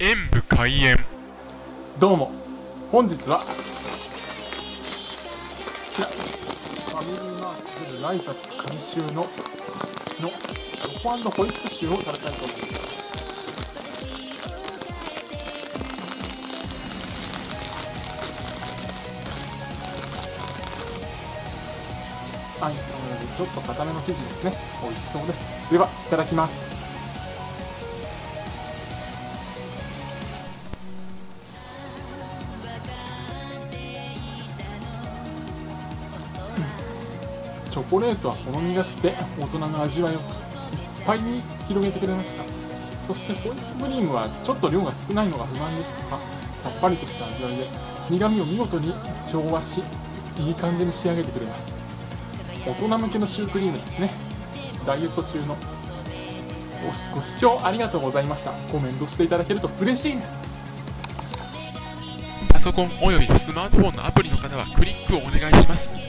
演武開演。どうも本日はこちらファミリーマーケットライザック監修のロコ&ホイップシューを食べたいと思います。はい、ちょっと固めの生地ですね。美味しそうです。ではいただきます。チョコレートはほろ苦くて大人の味わいをいっぱいに広げてくれました。そしてホイップクリームはちょっと量が少ないのが不満でしたが、さっぱりとした味わいで苦みを見事に調和し、いい感じに仕上げてくれます。大人向けのシュークリームですね。ダイエット中のご視聴ありがとうございました。コメントしていただけると嬉しいです。パソコンおよびスマートフォンのアプリの方はクリックをお願いします。